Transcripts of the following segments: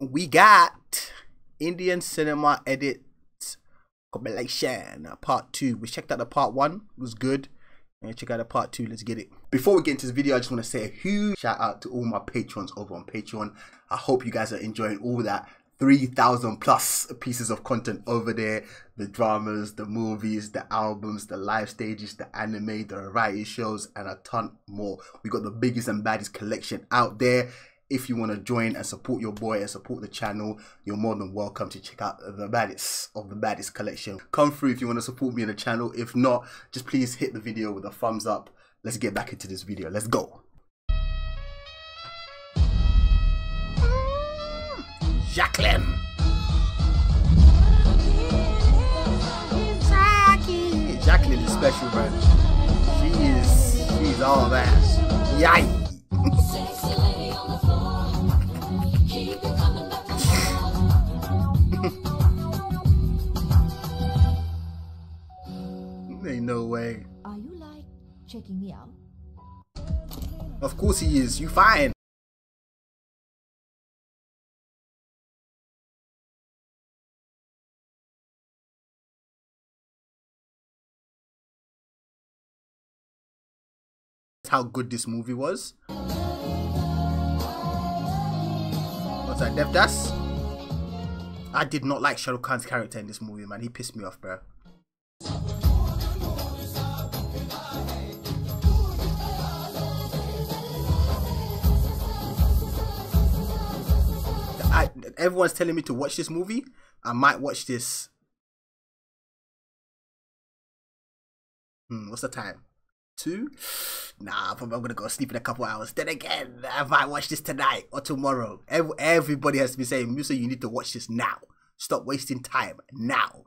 we got Indian Cinema Edits Compilation Part 2. We checked out the Part 1. It was good. And check out the Part 2. Let's get it. Before we get into this video, I just want to say a huge shout out to all my patrons over on Patreon. I hope you guys are enjoying all that 3,000 plus pieces of content over there. The dramas, the movies, the albums, the live stages, the anime, the variety shows, and a ton more. We got the biggest and baddest collection out there. If you want to join and support your boy and support the channel, you're more than welcome to check out the baddest of the baddest collection. Come through if you want to support me in the channel. If not, just please hit the video with a thumbs up. Let's get back into this video. Let's go. Jacqueline. Jacqueline is special, man. She's all that. Yay! Ain't no way. Are you like checking me out? Of course he is. You fine. How good this movie was. What's that, Dev Das? I did not like Shah Rukh Khan's character in this movie, man. He pissed me off, bro. Everyone's telling me to watch this movie. I might watch this. What's the time? 2? Nah, probably I'm gonna go sleep in a couple hours. Then again, I might watch this tonight or tomorrow. Everybody has to be saying, Musa, you need to watch this now. Stop wasting time now.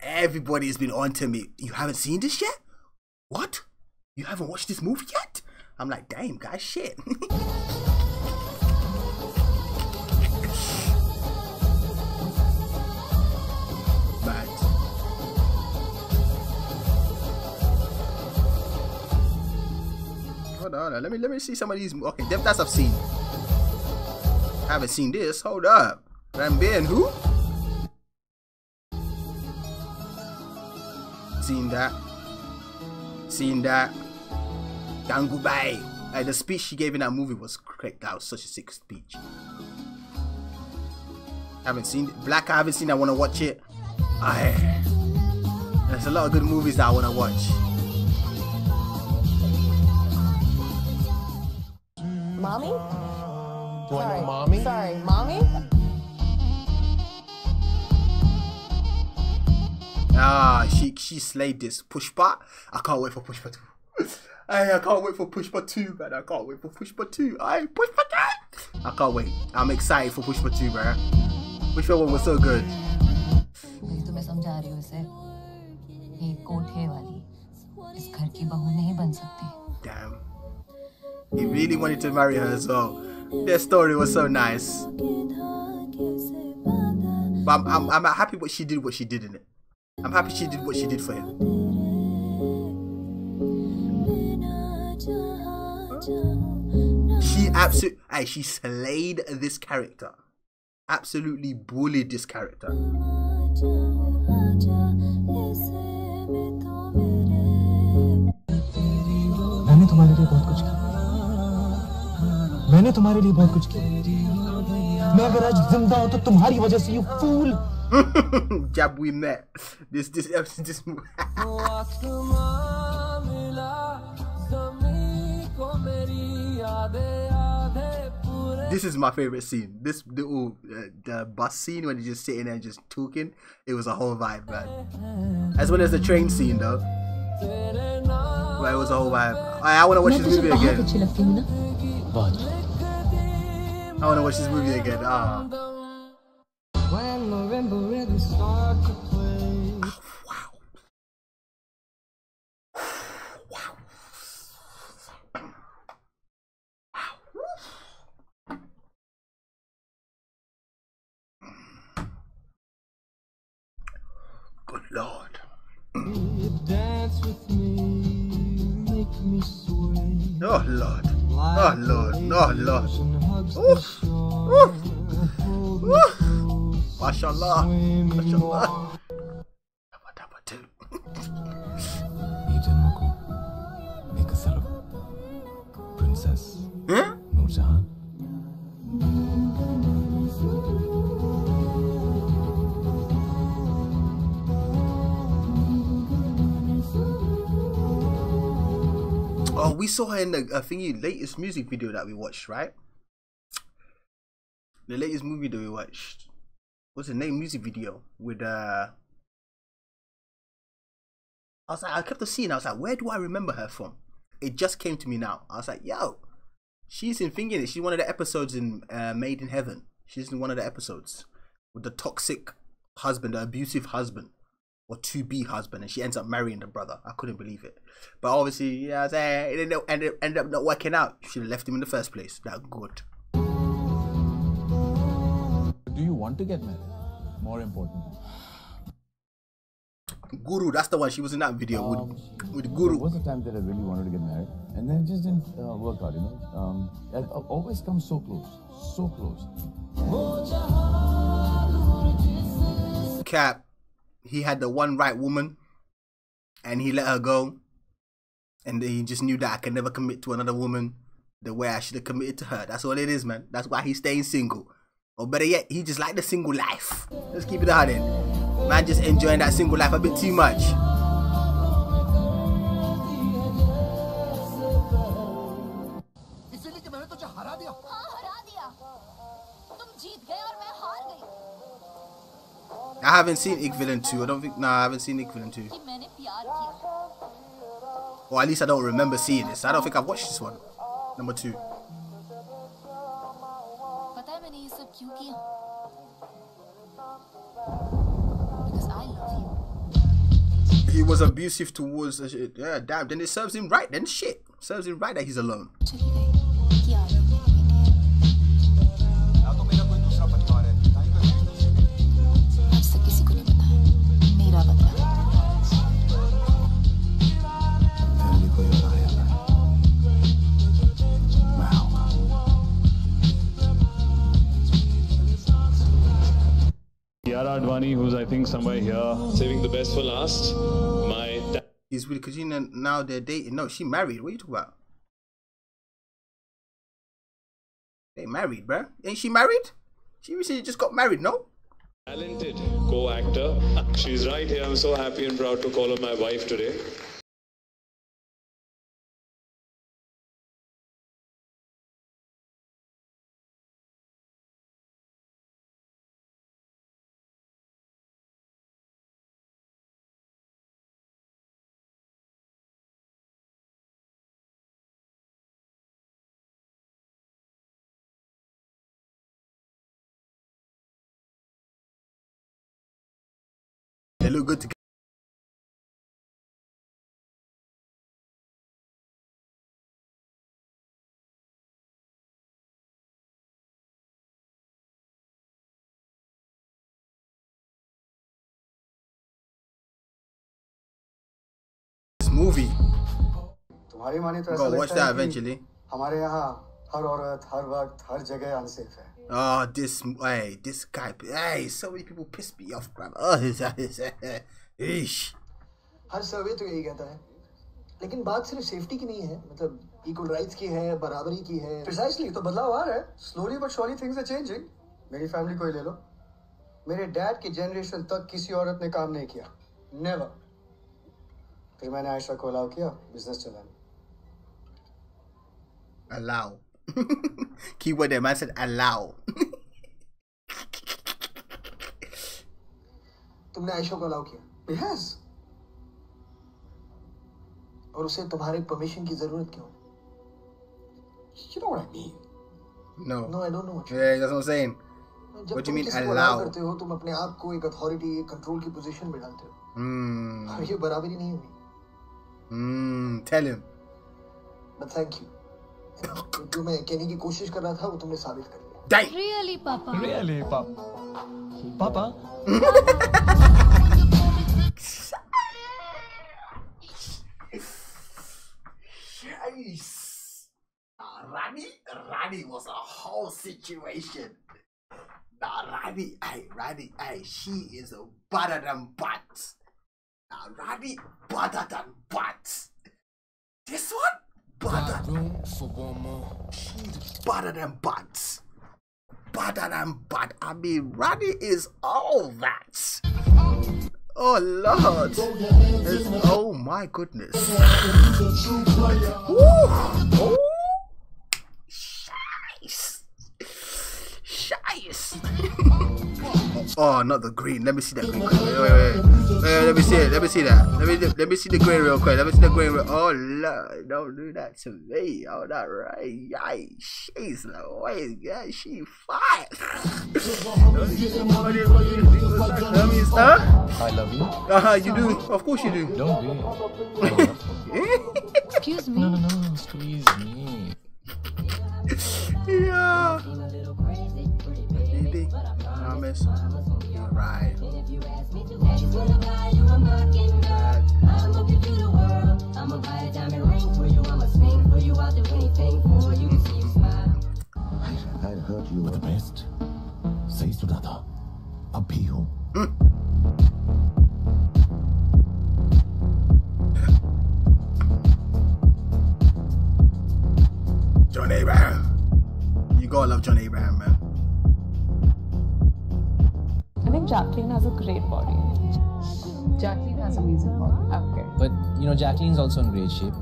Everybody has been on to me. You haven't seen this yet? What? You haven't watched this movie yet? I'm like, damn, guys, shit. Hold on, let me see some of these. Okay, Dev Das I've seen. I haven't seen this. Hold up, Rambha and who? Seen that. Gangubai. Like, the speech she gave in that movie was correct. That was such a sick speech. Haven't seen it. Black. I haven't seen. I want to watch it. There's a lot of good movies that I want to watch. Mommy? Do I know mommy? Sorry, mommy? Ah, she slayed this. Pushpa? I can't wait for Pushpa 2. Hey, I can't wait for Pushpa 2, man. I can't wait for Pushpa 2. Hey, Pushpa 2! I can't wait. I'm excited for Pushpa 2, man. Pushpa 1 was so good. Damn. He really wanted to marry her as well. Their story was so nice. But I'm happy what she did in it. I'm happy she did what she did for him. She absolutely, she slayed this character. Absolutely bullied this character. मैंने तुम्हारे लिए बहुत कुछ किया। मैं अगर आज जिंदा हूँ तो तुम्हारी वजह से, you fool. Jab we met. This movie. This is my favorite scene. This little the bus scene when you're just sitting there and just talking. It was a whole vibe, man. As well as the train scene, though. But it was a whole vibe. I want to watch this movie again. I want to watch this movie again. Oh, wow. Wow. Good Lord. Oh, Lord. Oh Lord, oh Lord. Oof. Oof. Oof. Mashallah, mashallah. Princess Noor Jahan. Oh, we saw her in the latest music video that we watched, right? The latest movie that we watched. What's the name? Music video with I was like, I kept seeing. I was like, where do I remember her from? It just came to me now. I was like, yo, she's in thinking it. She's one of the episodes in Made in Heaven. She's in one of the episodes with the toxic husband, the abusive husband, or to-be husband, and she ends up marrying the brother. I couldn't believe it. But obviously, yeah, I was like, it ended up not working out. She left him in the first place. That's good. Do you want to get married? More important. Guru, that's the one. She was in that video with Guru. There was a time that I really wanted to get married, and then it just didn't work out, you know. I've always come so close, so close. Cap, he had the one right woman, and he let her go, and he just knew that I could never commit to another woman the way I should have committed to her. That's all it is, man. That's why he's staying single. Or better yet, he just liked the single life. Let's keep it hard in. Man, just enjoying that single life a bit too much. I haven't seen Iqvillen 2. I don't think. Nah, I haven't seen Iqvillen 2. Or at least I don't remember seeing this. I don't think I've watched this one. Number 2. He was abusive towards, yeah, damn. Then it serves him right. Then shit serves him right that he's alone. Advani, who's I think somewhere here, saving the best for last. My he's with Kajina now. They're dating. No, she married. What are you talking about? They married, bruh. Ain't she married? She recently just got married. No. Talented co-actor. She's right here. I'm so happy and proud to call her my wife today. They look good together. This movie. Go watch that eventually. Oh, this way, this guy. Hey, so many people piss me off, bruv. Oh, ish. हर सर्वे तो यही कहता है, लेकिन बात सिर्फ safety की नहीं है, मतलब equal rights की है, बराबरी की है. Precisely, तो बदलाव आ रहा है. Slowly but surely things are changing. मेरी family को ही ले लो. मेरे dad के generation तक किसी औरत ने काम नहीं किया. Never. फिर मैंने आयशा को allow किया, business चलाने. Allow. Keyword there, man said allow. तुमने आयशा को allow किया? Yes. और उसे तुम्हारे permission की जरूरत क्यों? You know what I mean? No. No, I don't know what you mean. Yeah, that's what I'm saying. What do you mean allow? जब तुम किसी को allow करते हो, तुम अपने आप को एक authority, एक control की position में डालते हो. और ये बराबरी नहीं हुई. Tell him. But thank you. जो मैं कहने की कोशिश कर रहा था वो तुमने साबित कर दिया. Really, Papa. Really, Papa. Papa. Rani was a whole situation. Now Rani, she is a better than butt. Now Rani, better than butt. This one, better. She's better than butt. Better than butt. I mean, Rani is all that. Oh Lord! It's, oh my goodness! Ooh. Ooh. Shice! Oh, not the green. Let me see that green. Wait, let me see it. Let me see that. Let me see the green real quick. Let me see the green real. Oh Lord! Don't do that to me. Oh, that right? Yikes! She's like, oh yeah, she fine. I love you. You do. Of course you do. Don't do it. Excuse me. No, squeeze me. Yeah. Promise. You're right. I'm looking through the world. I'm gonna buy a diamond ring for you. I'm gonna sing for you. I'll do anything for you. See you smile. I heard you were the best. Say Sunata. Appeal. John Abraham. You gotta love John Abraham, man. I think Jacqueline has a great body. Jacqueline has a amazing body. Okay. But you know, Jacqueline's also in great shape.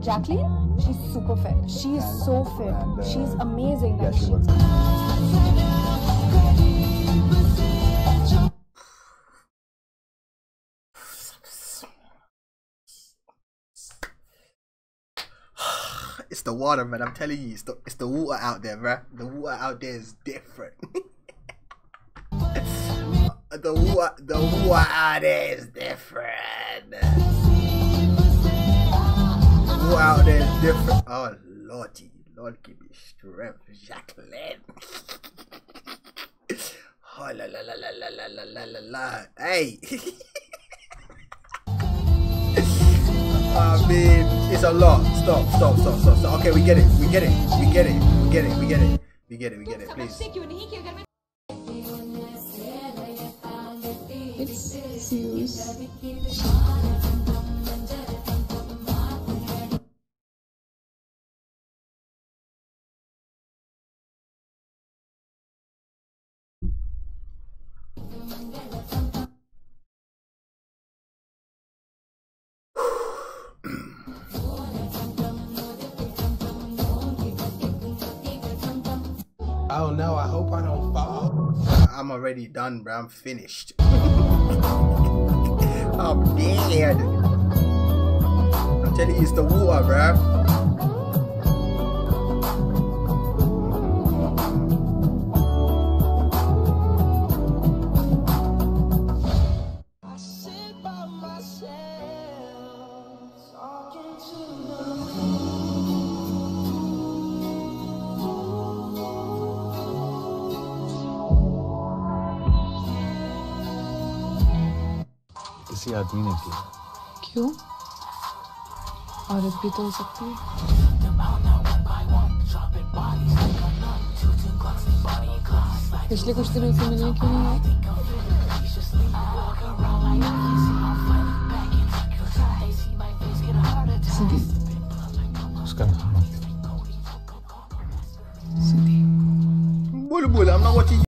Jacqueline? She's super fit. She is so fit. And, she's amazing. Yeah, she works. It's the water, man. I'm telling you, it's the water out there, bruh. The water out there is different. the water out there is different. The water out there is different. Oh Lordy, Lord give me strength, Jacqueline. Oh la la la la la la la la la la. Hey. I mean, it's a lot. Stop. Okay, we get it. Please. It's serious. Oh no, I hope I don't fall. I'm already done, bro. I'm finished. I'm dead. I'm telling you, it's the water, bro. I sit by myself, talking to love. किसी आदमी ने किया क्यों औरत भी तो हो सकती है पिछले कुछ दिनों से मिलने क्यों नहीं आए सिंधी उसका नाम सिंधी बुलबुल I'm not watching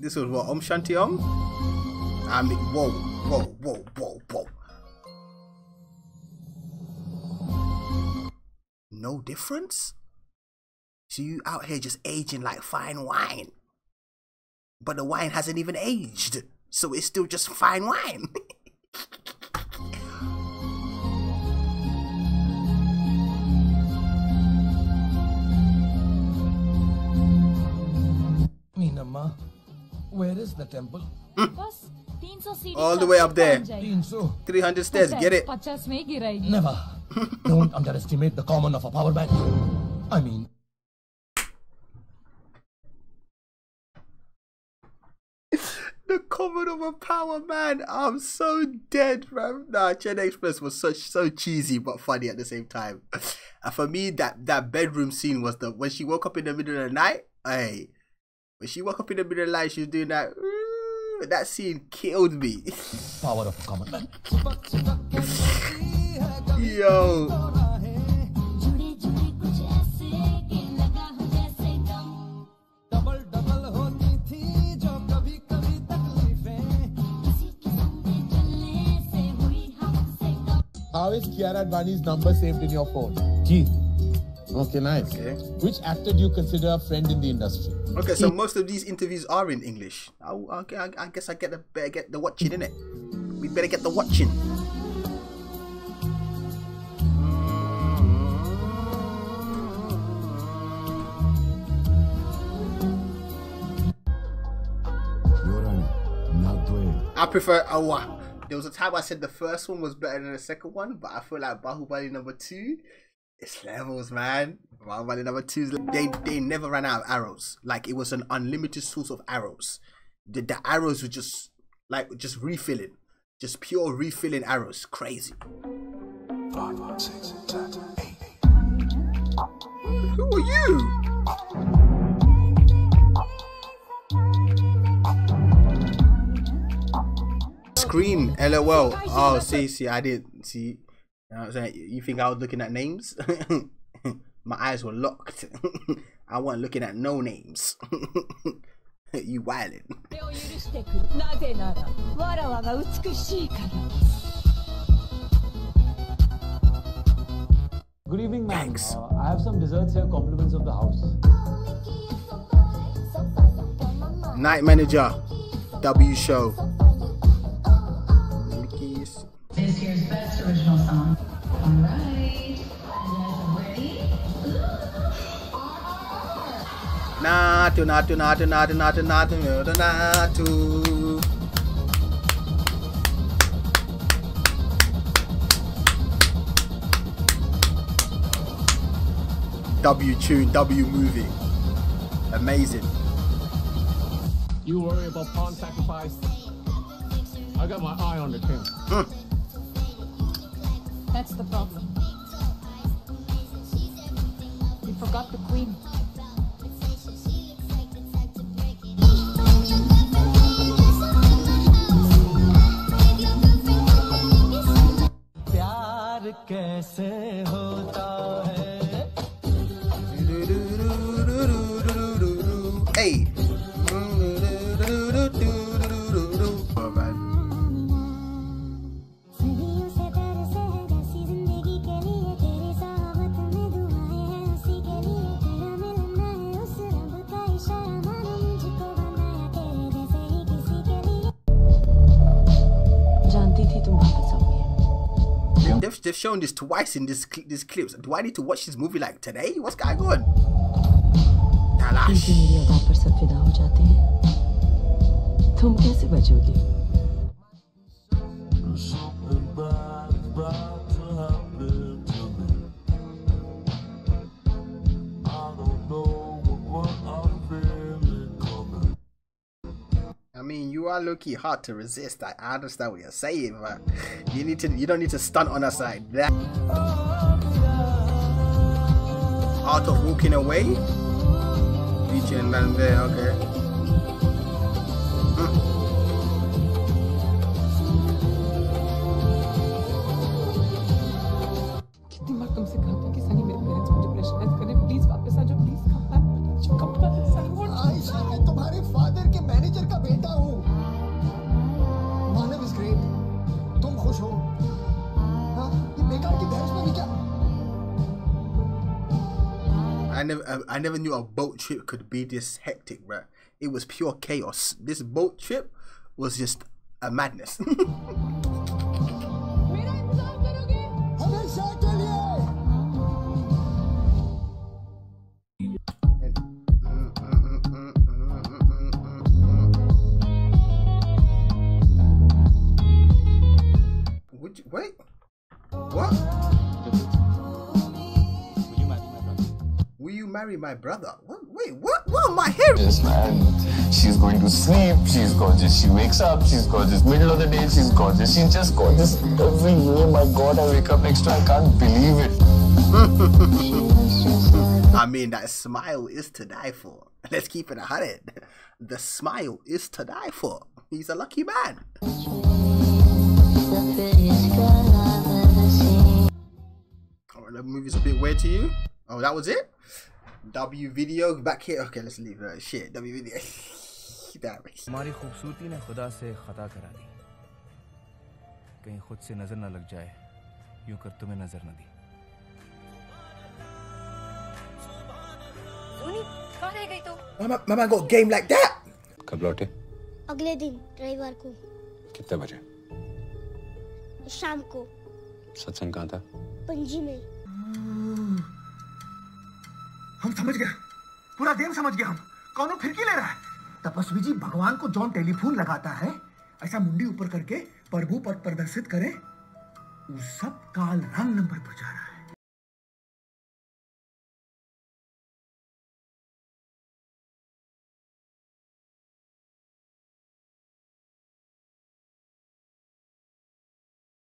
This was what, Om Shanti Om? I mean, whoa. No difference? So you out here just aging like fine wine. But the wine hasn't even aged. So it's still just fine wine. Meenamma, where is the temple? All the way up there. 300 stairs, get it. Never. Don't underestimate the common of a power bank. I mean... the common of a power man. I'm so dead, bro. Nah, Gen Express was so cheesy but funny at the same time. And for me, that bedroom scene was the when she woke up in the middle of the night. Hey, when she woke up in the middle of the night, she was doing that. That scene killed me. Power of a common man. Yo. How is Kiara Advani's number saved in your phone? Keith. Okay, nice. Okay. Which actor do you consider a friend in the industry? Okay, so most of these interviews are in English. Okay, I guess I better get the watching, innit? We better get the watching. I prefer Awa. There was a time I said the first one was better than the second one, but I feel like Bahubali number 2, it's levels, man. Bahubali number 2, they never ran out of arrows. Like, it was an unlimited source of arrows. The arrows were just, like, just refilling. Just pure refilling arrows. Crazy. 5, 6, 7, 8. Who are you? Scream, LOL. Oh, see, I didn't see. You know what I'm saying? You think I was looking at names? My eyes were locked. I wasn't looking at no names. You wildin'. Good evening, ma'am. Thanks. I have some desserts here, compliments of the house. Night Manager, W Show. This year's best original song. All right. Ready? Natu. W tune, W movie. Amazing. You worry about Pawn Sacrifice. I got my eye on the king. That's the problem. We forgot the queen. Hey. They've shown this twice in these clips. Do I need to watch this movie like today? What's going on? Talash. I mean, you are low-key hard to resist. I understand what you're saying, but you don't need to stunt on us like that. Art of Walking Away? Featuring Van Bear, okay. I never knew a boat trip could be this hectic, bruh. It was pure chaos. This boat trip was just a madness. Wait, what? you marry my brother? Wait, what? What am I hearing? Yes, man. She's going to sleep. She's gorgeous. She wakes up. She's gorgeous. Middle of the day, she's gorgeous. She's just gorgeous every day. My God, I wake up next to her. I can't believe it. I mean, that smile is to die for. Let's keep it 100. The smile is to die for. He's a lucky man. The movie's a bit weird to you. Oh, that was it. W video back here. Okay, let's leave that shit. W video. Damn it. Mama got a game like that. Kab laute? Agle din, raivar ko. Kitne baje? Sham ko. Satsang kahan tha? Panji mein. हम समझ गए, पूरा game समझ गए हम। कौनों फिरकी ले रहा है? तपस्वी जी भगवान को जॉन टेलीफोन लगाता है, ऐसा मुंडी ऊपर करके प्रभु पर प्रदर्शित करें, उस सब काल रंग नंबर पर जा रहा है।